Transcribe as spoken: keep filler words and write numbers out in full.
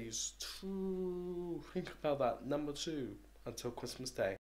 phase two, think about that, number two, until Christmas Day.